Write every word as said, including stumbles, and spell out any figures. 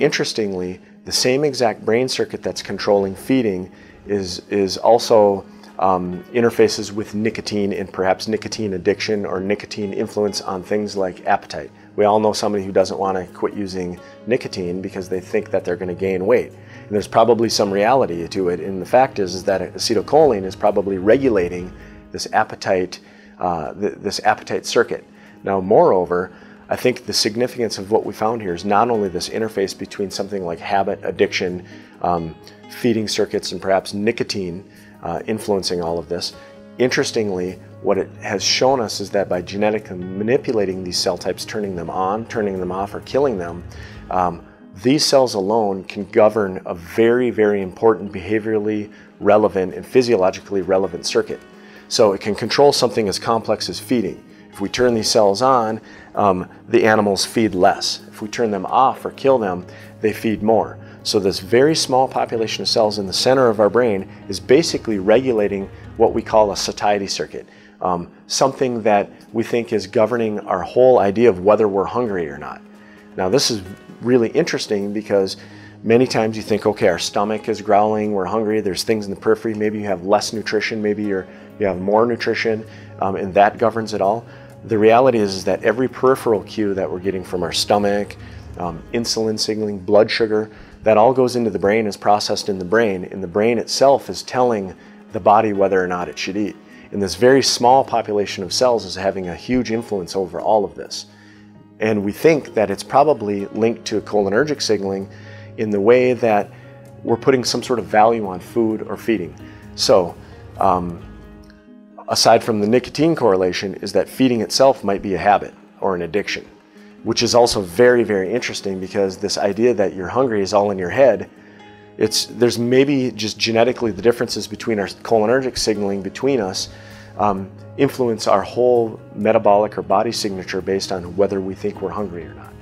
Interestingly, the same exact brain circuit that's controlling feeding is, is also um, interfaces with nicotine and perhaps nicotine addiction or nicotine influence on things like appetite. We all know somebody who doesn't want to quit using nicotine because they think that they're going to gain weight. And there's probably some reality to it, and the fact is, is that acetylcholine is probably regulating this appetite, uh, th this appetite circuit. Now, moreover, I think the significance of what we found here is not only this interface between something like habit, addiction, um, feeding circuits, and perhaps nicotine uh, influencing all of this. Interestingly, what it has shown us is that by genetically manipulating these cell types, turning them on, turning them off, or killing them, um, these cells alone can govern a very, very important behaviorally relevant and physiologically relevant circuit. So it can control something as complex as feeding. If we turn these cells on, um, the animals feed less. If we turn them off or kill them, they feed more. So this very small population of cells in the center of our brain is basically regulating what we call a satiety circuit, um, something that we think is governing our whole idea of whether we're hungry or not. Now, this is really interesting because many times you think, okay, our stomach is growling, we're hungry, there's things in the periphery, maybe you have less nutrition, maybe you're, you have more nutrition, um, and that governs it all. The reality is, is that every peripheral cue that we're getting from our stomach, um, insulin signaling, blood sugar, that all goes into the brain, is processed in the brain, and the brain itself is telling the body whether or not it should eat. And this very small population of cells is having a huge influence over all of this. And we think that it's probably linked to cholinergic signaling in the way that we're putting some sort of value on food or feeding. So, um, aside from the nicotine correlation, is that feeding itself might be a habit or an addiction, which is also very, very interesting because this idea that you're hungry is all in your head. It's, there's maybe just genetically the differences between our cholinergic signaling between us um, influence our whole metabolic or body signature based on whether we think we're hungry or not.